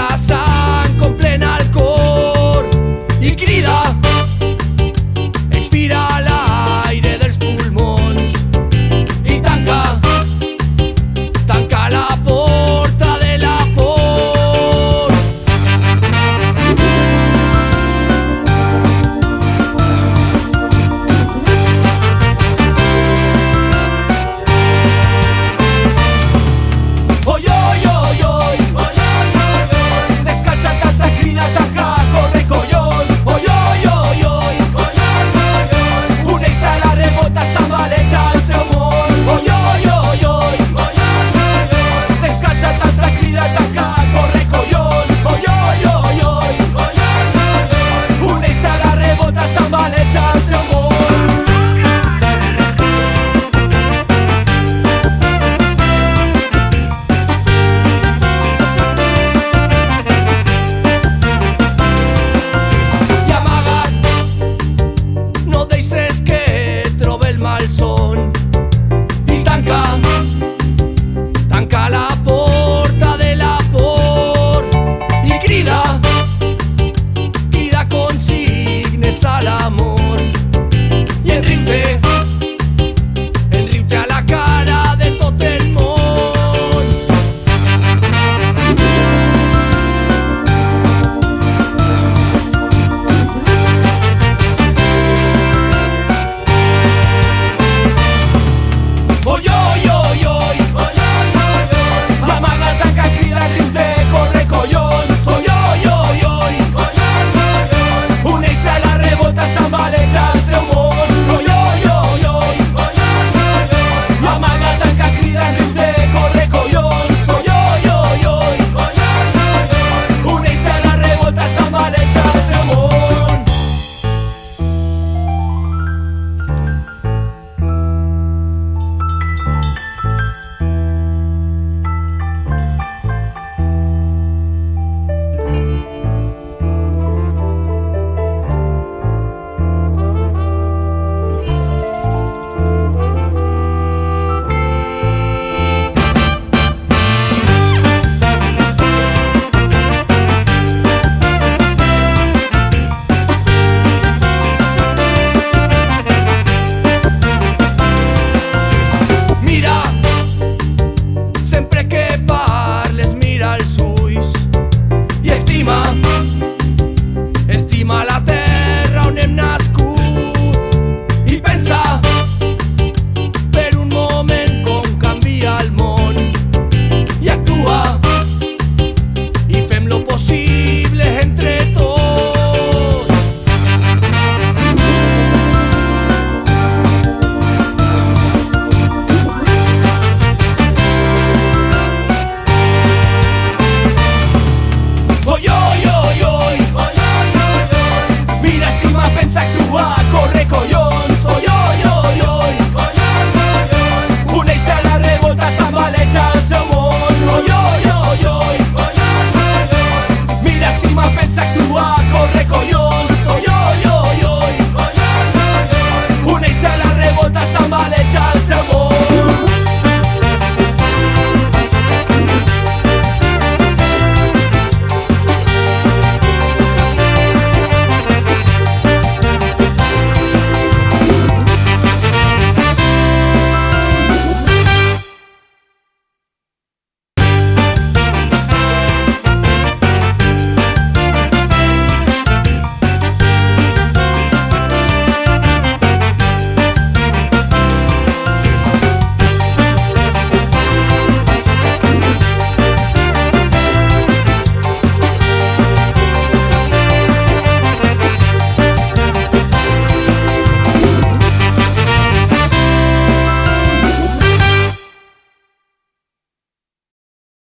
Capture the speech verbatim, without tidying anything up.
casa.